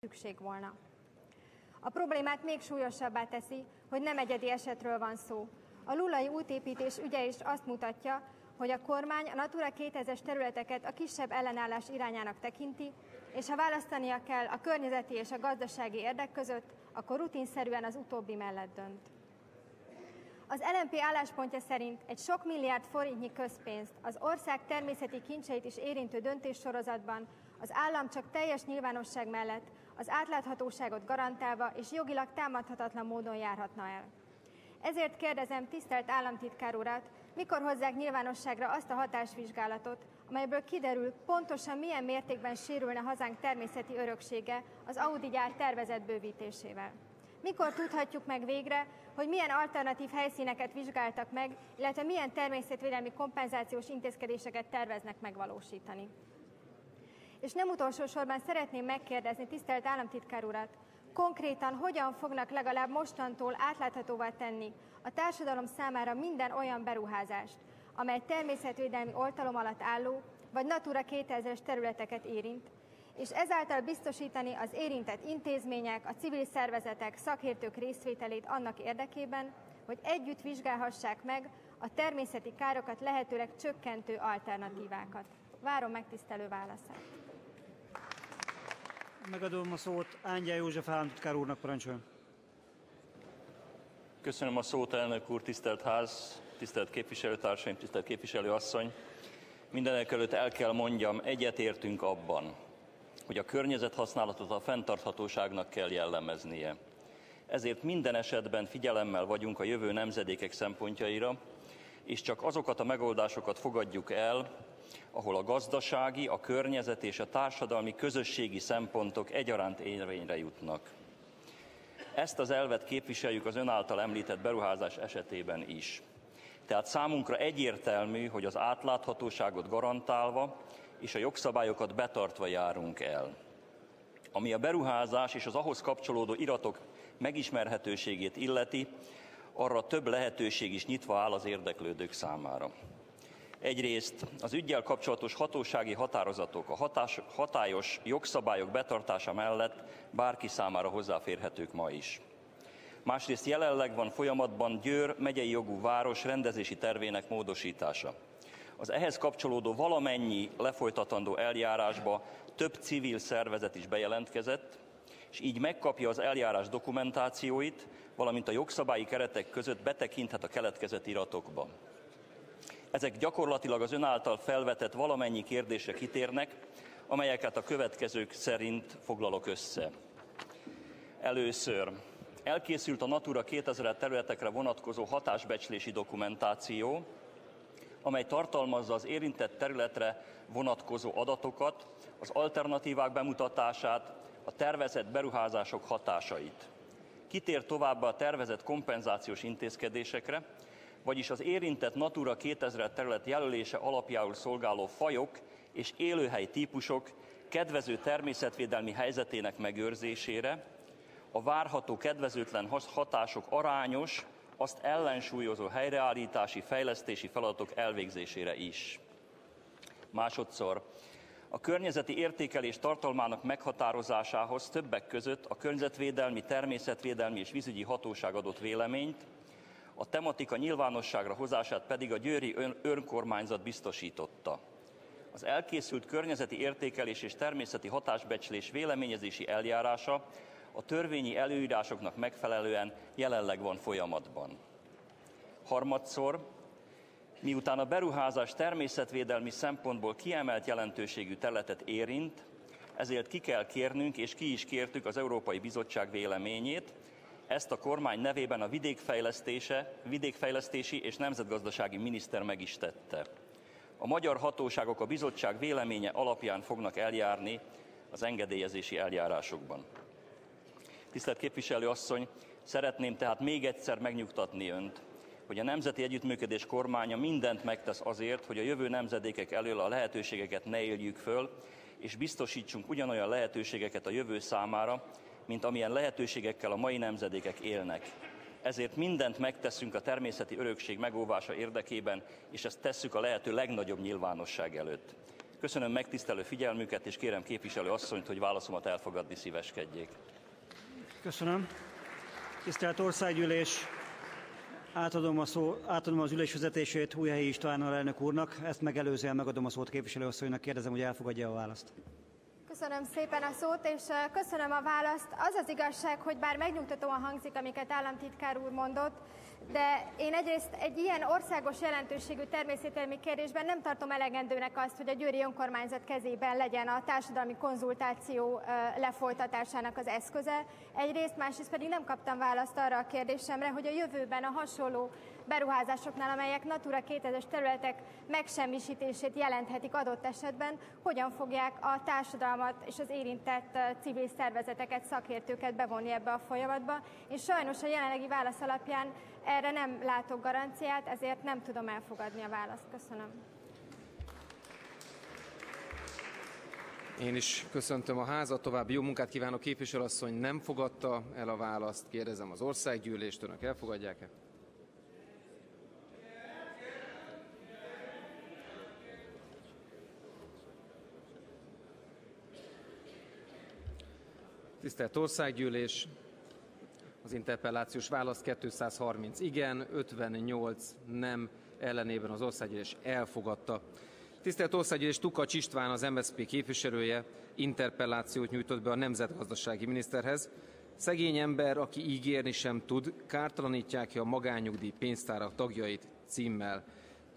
szükség volna. A problémát még súlyosabbá teszi, hogy nem egyedi esetről van szó. A lulai útépítés ügye is azt mutatja, hogy a kormány a Natura 2000-es területeket a kisebb ellenállás irányának tekinti, és ha választania kell a környezeti és a gazdasági érdek között, akkor rutinszerűen az utóbbi mellett dönt. Az LMP álláspontja szerint egy sok milliárd forintnyi közpénzt az ország természeti kincseit is érintő döntéssorozatban az állam csak teljes nyilvánosság mellett az átláthatóságot garantálva és jogilag támadhatatlan módon járhatna el. Ezért kérdezem tisztelt államtitkár urat, mikor hozzák nyilvánosságra azt a hatásvizsgálatot, amelyből kiderül, pontosan milyen mértékben sérülne hazánk természeti öröksége az Audi gyár tervezett bővítésével. Mikor tudhatjuk meg végre, hogy milyen alternatív helyszíneket vizsgáltak meg, illetve milyen természetvédelmi kompenzációs intézkedéseket terveznek megvalósítani. És nem utolsó sorban szeretném megkérdezni tisztelt államtitkár urat, konkrétan hogyan fognak legalább mostantól átláthatóvá tenni a társadalom számára minden olyan beruházást, amely természetvédelmi oltalom alatt álló vagy Natura 2000-es területeket érint, és ezáltal biztosítani az érintett intézmények, a civil szervezetek, szakértők részvételét annak érdekében, hogy együtt vizsgálhassák meg a természeti károkat lehetőleg csökkentő alternatívákat. Várom megtisztelő válaszát. Megadom a szót Ángyán József államtitkár úrnak, parancsoljon. Köszönöm a szót, elnök úr, tisztelt ház, tisztelt képviselőtársaim, tisztelt képviselőasszony. Mindenek előtt el kell mondjam, egyetértünk abban, hogy a környezethasználatot a fenntarthatóságnak kell jellemeznie. Ezért minden esetben figyelemmel vagyunk a jövő nemzedékek szempontjaira, és csak azokat a megoldásokat fogadjuk el, ahol a gazdasági, a környezet és a társadalmi közösségi szempontok egyaránt érvényre jutnak. Ezt az elvet képviseljük az ön által említett beruházás esetében is. Tehát számunkra egyértelmű, hogy az átláthatóságot garantálva és a jogszabályokat betartva járunk el. Ami a beruházás és az ahhoz kapcsolódó iratok megismerhetőségét illeti, arra több lehetőség is nyitva áll az érdeklődők számára. Egyrészt az üggyel kapcsolatos hatósági határozatok, a hatályos jogszabályok betartása mellett bárki számára hozzáférhetők ma is. Másrészt jelenleg van folyamatban Győr megyei jogú város rendezési tervének módosítása. Az ehhez kapcsolódó valamennyi lefolytatandó eljárásba több civil szervezet is bejelentkezett, és így megkapja az eljárás dokumentációit, valamint a jogszabályi keretek között betekinthet a keletkezett iratokba. Ezek gyakorlatilag az ön által felvetett valamennyi kérdésre kitérnek, amelyeket a következők szerint foglalok össze. Először elkészült a Natura 2000 területekre vonatkozó hatásbecslési dokumentáció, amely tartalmazza az érintett területre vonatkozó adatokat, az alternatívák bemutatását, a tervezett beruházások hatásait. Kitér továbbá a tervezett kompenzációs intézkedésekre, vagyis az érintett Natura 2000 terület jelölése alapjául szolgáló fajok és élőhely típusok kedvező természetvédelmi helyzetének megőrzésére, a várható kedvezőtlen hatások arányos, azt ellensúlyozó helyreállítási, fejlesztési feladatok elvégzésére is. Másodszor, a környezeti értékelés tartalmának meghatározásához többek között a környezetvédelmi, természetvédelmi és vízügyi hatóság adott véleményt, a tematika nyilvánosságra hozását pedig a győri önkormányzat biztosította. Az elkészült környezeti értékelés és természeti hatásbecslés véleményezési eljárása a törvényi előírásoknak megfelelően jelenleg van folyamatban. Harmadszor, miután a beruházás természetvédelmi szempontból kiemelt jelentőségű területet érint, ezért ki kell kérnünk és ki is kértük az Európai Bizottság véleményét, ezt a kormány nevében a vidékfejlesztési és nemzetgazdasági miniszter meg is tette. A magyar hatóságok a bizottság véleménye alapján fognak eljárni az engedélyezési eljárásokban. Tisztelt képviselő asszony, szeretném tehát még egyszer megnyugtatni önt, hogy a Nemzeti Együttműködés kormánya mindent megtesz azért, hogy a jövő nemzedékek elől a lehetőségeket ne éljük föl, és biztosítsunk ugyanolyan lehetőségeket a jövő számára, mint amilyen lehetőségekkel a mai nemzedékek élnek. Ezért mindent megteszünk a természeti örökség megóvása érdekében, és ezt tesszük a lehető legnagyobb nyilvánosság előtt. Köszönöm megtisztelő figyelmüket, és kérem képviselő asszonyt, hogy válaszomat elfogadni szíveskedjék. Köszönöm. Tisztelt Országgyűlés, átadom az ülés vezetését Ujhelyi István alelnök úrnak. Ezt megelőzően megadom a szót képviselő asszonynak. Kérdezem, hogy elfogadja a választ. Köszönöm szépen a szót, és köszönöm a választ. Az az igazság, hogy bár megnyugtatóan hangzik, amiket államtitkár úr mondott, de én egyrészt egy ilyen országos jelentőségű természetvédelmi kérdésben nem tartom elegendőnek azt, hogy a győri önkormányzat kezében legyen a társadalmi konzultáció lefolytatásának az eszköze. Egyrészt, másrészt pedig nem kaptam választ arra a kérdésemre, hogy a jövőben a hasonló beruházásoknál, amelyek Natura 2000-es területek megsemmisítését jelenthetik adott esetben, hogyan fogják a társadalmat és az érintett civil szervezeteket, szakértőket bevonni ebbe a folyamatba. És sajnos a jelenlegi válasz alapján erre nem látok garanciát, ezért nem tudom elfogadni a választ. Köszönöm. Én is köszöntöm a házat, további jó munkát kívánok. Képviselőasszony nem fogadta el a választ. Kérdezem az országgyűlést, önök elfogadják-e? Tisztelt Országgyűlés, az interpellációs válasz 230 igen, 58 nem ellenében az Országgyűlés elfogadta. Tisztelt Országgyűlés, Tukacs István, az MSZP képviselője interpellációt nyújtott be a nemzetgazdasági miniszterhez. Szegény ember, aki ígérni sem tud, kártalanítják ki a magánnyugdíj pénztárak tagjait címmel.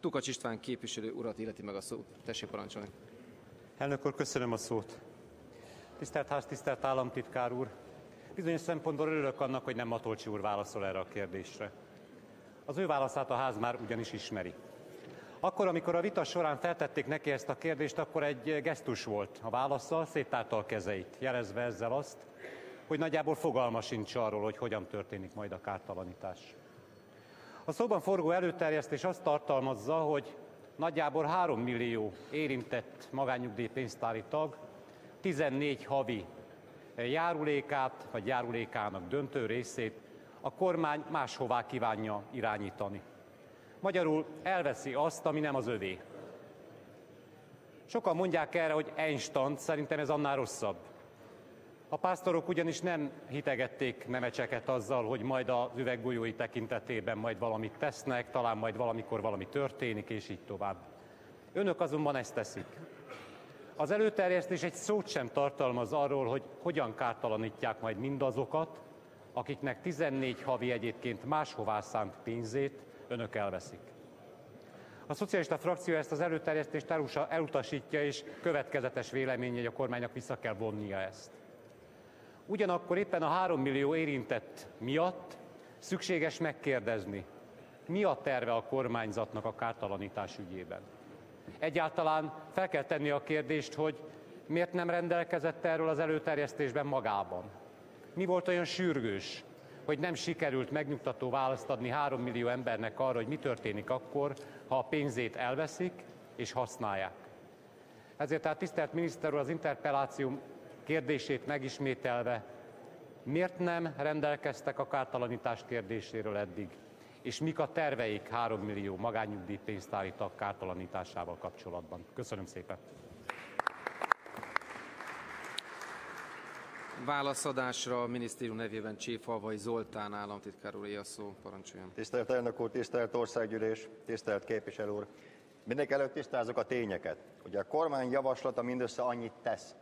Tukacs István képviselő urat illeti meg a szót. Tessék, parancsolni. Elnök úr, köszönöm a szót. Tisztelt Ház, tisztelt államtitkár úr! Bizonyos szempontból örülök annak, hogy nem Matolcsi úr válaszol erre a kérdésre. Az ő válaszát a ház már ugyanis ismeri. Akkor, amikor a vita során feltették neki ezt a kérdést, akkor egy gesztus volt a válaszsal, széttárta a kezeit, jelezve ezzel azt, hogy nagyjából fogalma sincs arról, hogy hogyan történik majd a kártalanítás. A szóban forgó előterjesztés azt tartalmazza, hogy nagyjából 3 millió érintett magánnyugdíjpénztári tag 14 havi járulékát, vagy járulékának döntő részét a kormány máshová kívánja irányítani. Magyarul elveszi azt, ami nem az övé. Sokan mondják erre, hogy Einstein, szerintem ez annál rosszabb. A pásztorok ugyanis nem hitegették nemecseket azzal, hogy majd az üveggolyói tekintetében majd valamit tesznek, talán majd valamikor valami történik, és így tovább. Önök azonban ezt teszik. Az előterjesztés egy szót sem tartalmaz arról, hogy hogyan kártalanítják majd mindazokat, akiknek 14 havi egyébként máshová szánt pénzét önök elveszik. A szocialista frakció ezt az előterjesztést elutasítja, és következetes véleménye, hogy a kormánynak vissza kell vonnia ezt. Ugyanakkor éppen a 3 millió érintett miatt szükséges megkérdezni, mi a terve a kormányzatnak a kártalanítás ügyében. Egyáltalán fel kell tenni a kérdést, hogy miért nem rendelkezett erről az előterjesztésben magában. Mi volt olyan sürgős, hogy nem sikerült megnyugtató választ adni 3 millió embernek arra, hogy mi történik akkor, ha a pénzét elveszik és használják. Ezért tehát, tisztelt miniszter úr, az interpelláció kérdését megismételve, miért nem rendelkeztek a kártalanítás kérdéséről eddig? És mik a terveik 3 millió magánnyugdíjpénztári tag kártalanításával kapcsolatban? Köszönöm szépen. Válaszadásra a minisztérium nevében Cséfalvay Zoltán államtitkár úr, a szó, parancsoljon. Tisztelt elnök úr, tisztelt Országgyűlés, tisztelt képviselő úr. Mindenekelőtt tisztázok a tényeket. Ugye a kormány javaslata mindössze annyit tesz,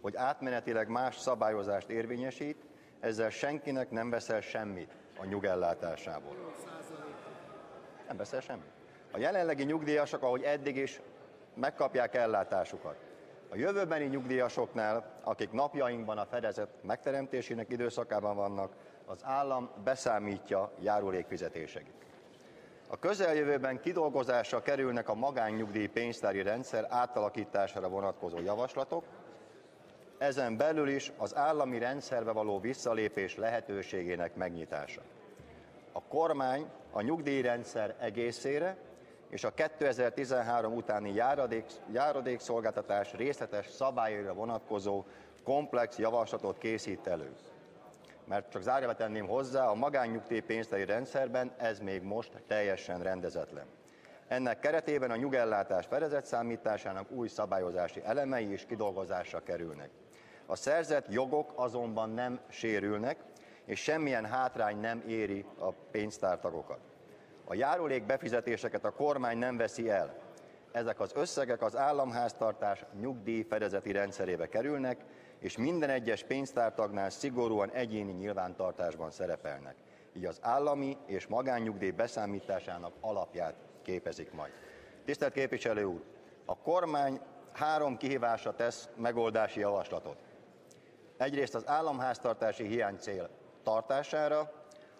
hogy átmenetileg más szabályozást érvényesít, ezzel senkinek nem veszel semmit a nyugellátásából. Nem veszel semmit. A jelenlegi nyugdíjasok, ahogy eddig is, megkapják ellátásukat. A jövőbeni nyugdíjasoknál, akik napjainkban a fedezet megteremtésének időszakában vannak, az állam beszámítja járulékfizetéseket. A közeljövőben kidolgozásra kerülnek a magánnyugdíj pénztári rendszer átalakítására vonatkozó javaslatok, ezen belül is az állami rendszerbe való visszalépés lehetőségének megnyitása. A kormány a nyugdíjrendszer egészére és a 2013 utáni járadékszolgáltatás részletes szabályaira vonatkozó komplex javaslatot készít elő. Mert csak zárjába tenném hozzá, a magánnyugdíjpénztári rendszerben ez még most teljesen rendezetlen. Ennek keretében a nyugellátás fedezetszámításának új szabályozási elemei is kidolgozásra kerülnek. A szerzett jogok azonban nem sérülnek, és semmilyen hátrány nem éri a pénztártagokat. A járulék befizetéseket a kormány nem veszi el. Ezek az összegek az államháztartás nyugdíjfedezeti rendszerébe kerülnek, és minden egyes pénztártagnál szigorúan egyéni nyilvántartásban szerepelnek. Így az állami és magánnyugdíj beszámításának alapját képezik majd. Tisztelt képviselő úr, a kormány három kihívásra tesz megoldási javaslatot. Egyrészt az államháztartási hiány cél tartására,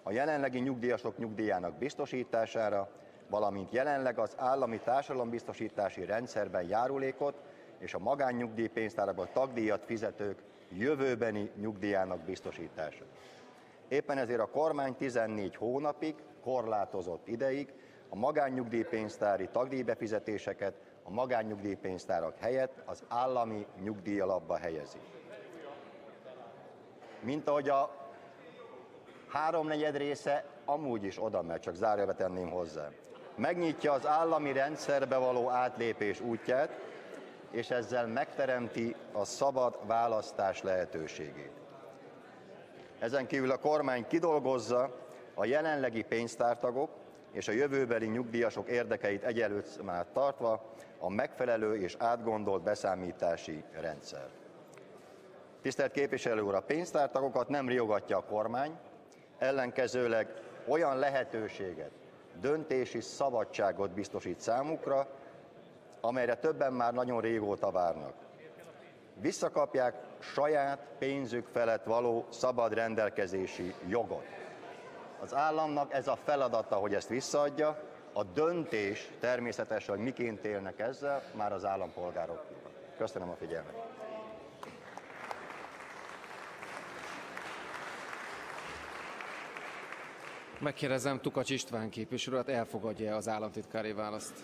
a jelenlegi nyugdíjasok nyugdíjának biztosítására, valamint jelenleg az állami társadalombiztosítási rendszerben járulékot és a magánnyugdíjpénztárakban tagdíjat fizetők jövőbeni nyugdíjának biztosítása. Éppen ezért a kormány 14 hónapig, korlátozott ideig a magánnyugdíjpénztári tagdíjbefizetéseket a magánnyugdíjpénztárak helyett az állami nyugdíjalapba helyezi. Mint ahogy a háromnegyed része amúgy is oda megy, csak zárójelbe tenném hozzá. Megnyitja az állami rendszerbe való átlépés útját, és ezzel megteremti a szabad választás lehetőségét. Ezen kívül a kormány kidolgozza a jelenlegi pénztártagok és a jövőbeli nyugdíjasok érdekeit egyenlő már tartva a megfelelő és átgondolt beszámítási rendszer. Tisztelt képviselő úr, a pénztártagokat nem riogatja a kormány, ellenkezőleg olyan lehetőséget, döntési szabadságot biztosít számukra, amelyre többen már nagyon régóta várnak. Visszakapják saját pénzük felett való szabad rendelkezési jogot. Az államnak ez a feladata, hogy ezt visszaadja, a döntés természetesen, hogy miként élnek ezzel, már az állampolgárok. Köszönöm a figyelmet. Megkérdezem, Tukacs István képviselő urat, elfogadja az államtitkári választ?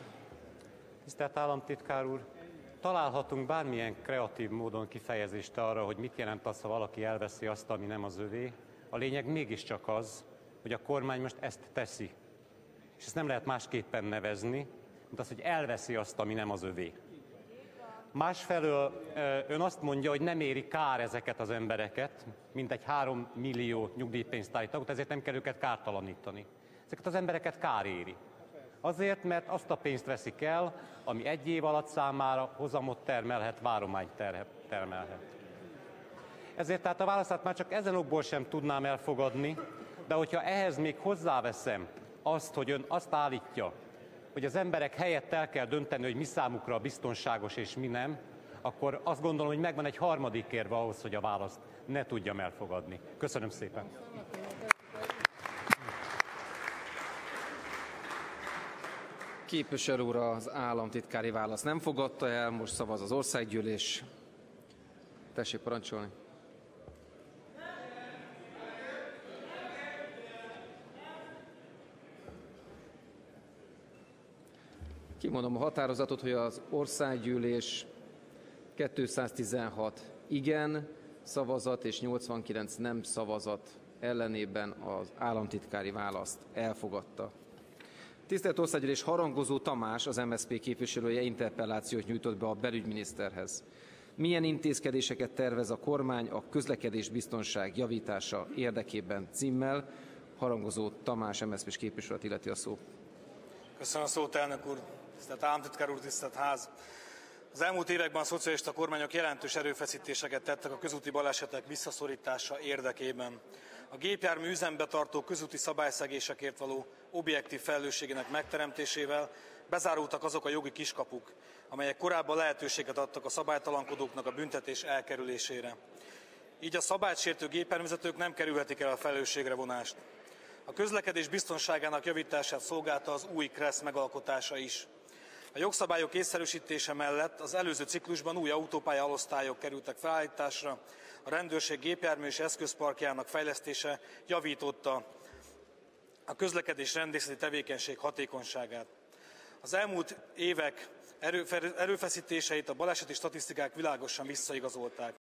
Tisztelt államtitkár úr, találhatunk bármilyen kreatív módon kifejezést arra, hogy mit jelent az, ha valaki elveszi azt, ami nem az övé. A lényeg mégiscsak az, hogy a kormány most ezt teszi. És ezt nem lehet másképpen nevezni, mint az, hogy elveszi azt, ami nem az övé. Másfelől ön azt mondja, hogy nem éri kár ezeket az embereket, mint egy 3 millió nyugdíjpénztári tagot, ezért nem kell őket kártalanítani. Ezeket az embereket kár éri. Azért, mert azt a pénzt veszik el, ami egy év alatt számára hozamot termelhet, várományt termelhet. Ezért tehát a választát már csak ezen okból sem tudnám elfogadni, de hogyha ehhez még hozzáveszem azt, hogy ön azt állítja, hogy az emberek helyett el kell dönteni, hogy mi számukra a biztonságos és mi nem, akkor azt gondolom, hogy megvan egy harmadik érve ahhoz, hogy a választ ne tudjam elfogadni. Köszönöm szépen. Képviselő úr, az államtitkári választ nem fogadta el, most szavaz az országgyűlés. Tessék parancsolni. Kimondom a határozatot, hogy az országgyűlés 216 igen szavazat és 89 nem szavazat ellenében az államtitkári választ elfogadta. Tisztelt Országgyűlés, Harangozó Tamás, az MSZP képviselője interpellációt nyújtott be a belügyminiszterhez. Milyen intézkedéseket tervez a kormány a közlekedés biztonság javítása érdekében címmel? Harangozó Tamás, MSZP-s képviselőt illeti a szó. Köszönöm a szót, elnök úr, tisztelt államtitkár úr, tisztelt ház. Az elmúlt években a szocialista kormányok jelentős erőfeszítéseket tettek a közúti balesetek visszaszorítása érdekében. A gépjármű üzembe tartó közúti szabályszegésekért való objektív felelősségének megteremtésével bezárultak azok a jogi kiskapuk, amelyek korábban lehetőséget adtak a szabálytalankodóknak a büntetés elkerülésére. Így a szabálysértő gépjárművezetők nem kerülhetik el a felelősségre vonást. A közlekedés biztonságának javítását szolgálta az új KRESZ megalkotása is. A jogszabályok észszerűsítése mellett az előző ciklusban új autópálya alosztályok kerültek felállításra, a rendőrség gépjármű és eszközparkjának fejlesztése javította a közlekedés rendészeti tevékenység hatékonyságát. Az elmúlt évek erőfeszítéseit a baleseti statisztikák világosan visszaigazolták.